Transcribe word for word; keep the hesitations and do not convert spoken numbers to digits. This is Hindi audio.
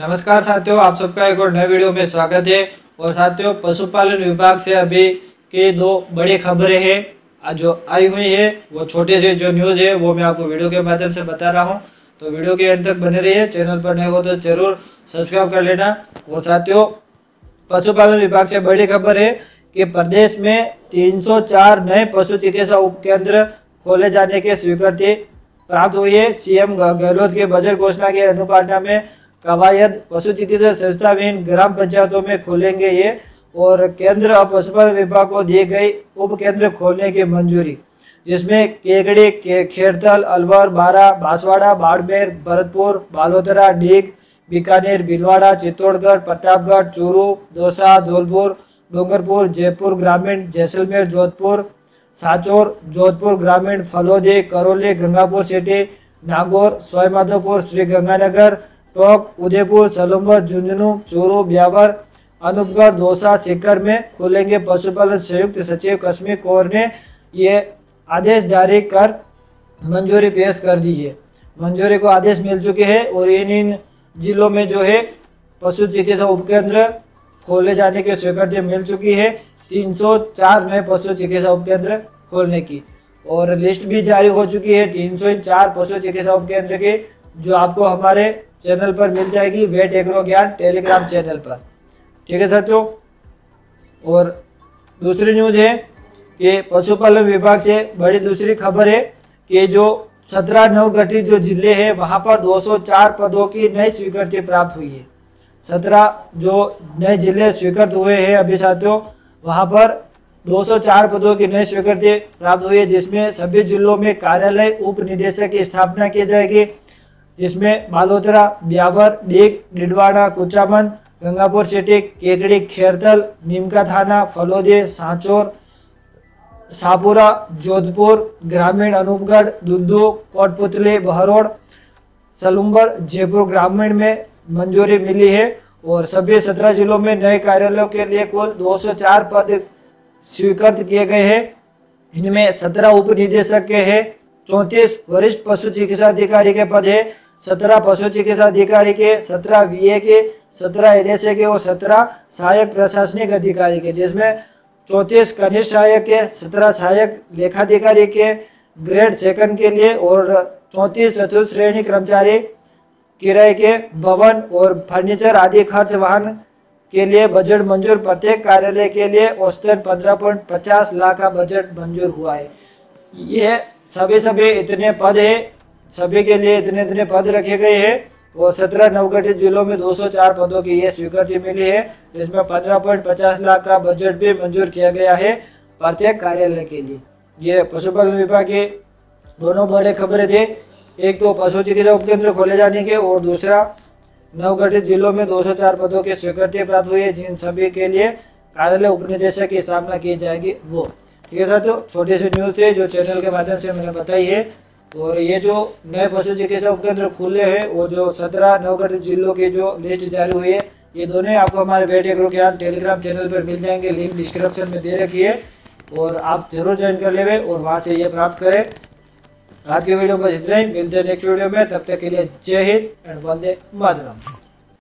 नमस्कार साथियों, आप सबका एक और नए वीडियो में स्वागत है। और साथियों, पशुपालन विभाग से अभी की दो बड़ी खबरें हैं जो आई हुई है। वो छोटे से जो न्यूज़ है वो मैं आपको वीडियो के माध्यम से बता रहा हूं, तो वीडियो के अंत तक बने रहिए। चैनल पर नए हो तो जरूर सब्सक्राइब कर लेना। और साथियों, पशुपालन विभाग से बड़ी खबर है कि प्रदेश में तीन सौ चार नए पशु चिकित्सा उपकेंद्र खोले जाने की स्वीकृति प्राप्त हुई है। सीएम गहलोत की बजट घोषणा की अनुपालना में कवायद पशु चिकित्सा संस्था विहीन ग्राम पंचायतों में खोलेंगे ये। और केंद्र और पशुपालन विभाग को दी गई उप केंद्र खोलने की मंजूरी, जिसमें केकड़ी, खेड़तल, अलवर, बारा, बांसवाड़ा, बाड़मेर, भरतपुर, बालोतरा, डीग, बीकानेर, भीलवाड़ा, चित्तौड़गढ़, प्रतापगढ़, चूरू, दौसा, धौलपुर, डूंगरपुर, जयपुर ग्रामीण, जैसलमेर, जोधपुर, सांचौर, जोधपुर ग्रामीण, फलौदी, करौली, गंगापुर सिटी, नागौर, सवाईमाधोपुर, श्रीगंगानगर, टोंक, उदयपुर, सलूम्बर, झुंझुनू, चूरू, ब्यावर, अनूपगढ़, दौसा, सीकर में खुलेंगे पशुपालन। संयुक्त सचिव कश्मीर कोर ने ये आदेश जारी कर मंजूरी पेश कर दी है। मंजूरी को आदेश मिल चुके हैं और इन इन जिलों में जो है पशु चिकित्सा उपकेंद्र खोले जाने की स्वीकृति मिल चुकी है। तीन सौ चार में पशु चिकित्सा उपकेंद्र खोलने की और लिस्ट भी जारी हो चुकी है तीन सौ चार पशु चिकित्सा उपकेंद्र की, जो आपको हमारे चैनल पर मिल जाएगी, wait agro Gyan Telegram channel पर। ठीक है साथियों, और दूसरी न्यूज़ है कि पशुपालन विभाग से बड़ी दूसरी खबर है कि जो सत्रह नवगठित जो जिले हैं वहां पर दो सौ चार पदों की नई स्वीकृति प्राप्त हुई है। सत्रह जो नए जिले स्वीकृत हुए हैं अभी साथियों, वहां पर दो सौ चार पदों की नई स्वीकृति प्राप्त हुई है, जिसमें सभी जिलों में कार्यालय उप निदेशक की स्थापना की जाएगी, जिसमें बालोतरा, ब्यावर, डीग, डिडवाड़ा, कुचामन, गंगापुर सिटी, केकड़ी, खेरतल, नीमका थाना, फलौदी, सांचौर, सापुरा, जोधपुर ग्रामीण, अनूपगढ़, दुद्दू, कोटपुतली, बहरोड़, सलूम्बर, जयपुर ग्रामीण में मंजूरी मिली है। और सभी सत्रह जिलों में नए कार्यालयों के लिए कुल दो सौ चार पद स्वीकृत किए गए हैं। इनमें सत्रह उप निदेशक के हैं, चौंतीस वरिष्ठ पशु चिकित्सा अधिकारी के पद है, सत्रह पशु चिकित्सा अधिकारी के, सत्रह वीए के, सत्रह एलएसए के और सत्रह सहायक प्रशासनिक अधिकारी के, जिसमें चौंतीस कनिष्ठ सहायक के, सत्रह सहायक लेखाधिकारी के ग्रेड सेकंड के लिए और चौंतीस चतुर्थ श्रेणी कर्मचारी किराए के भवन और फर्नीचर आदि खर्च वाहन के लिए बजट मंजूर। प्रत्येक कार्यालय के लिए औसतन पंद्रह पॉइंट पचास लाख का बजट मंजूर हुआ है। ये सभी सभी इतने पद है, सभी के लिए इतने इतने पद रखे गए हैं। और सत्रह नवगठित जिलों में दो सौ चार पदों की ये स्वीकृति मिली है, जिसमें पंद्रह पॉइंट पचास लाख का बजट भी मंजूर किया गया है प्रत्येक कार्यालय के लिए। ये पशुपालन विभाग के दोनों बड़े खबरें थे, एक तो पशु चिकित्सा उपकेंद्र खोले जाने के और दूसरा नवगठित जिलों में दो सौ चार पदों की स्वीकृति प्राप्त हुई है, जिन सभी के लिए कार्यालय उप निदेशक की स्थापना की जाएगी वो। ये था तो छोटी सी न्यूज़ है जो चैनल के माध्यम से मैंने बताई है। और ये जो नए पशु चिकित्सा उपकेंद्र खुले हैं और जो सत्रह नवगठित जिलों के जो लिस्ट जारी हुई है, ये दोनों आपको हमारे wait agro Gyan Telegram channel पर मिल जाएंगे। लिंक डिस्क्रिप्शन में दे रखी है और आप जरूर ज्वाइन कर लेवे और वहाँ से ये प्राप्त करें। आज की वीडियो बस इतना ही, मिलते हैं नेक्स्ट वीडियो में। तब तक के लिए जय हिंद एंड वंदे मातरम।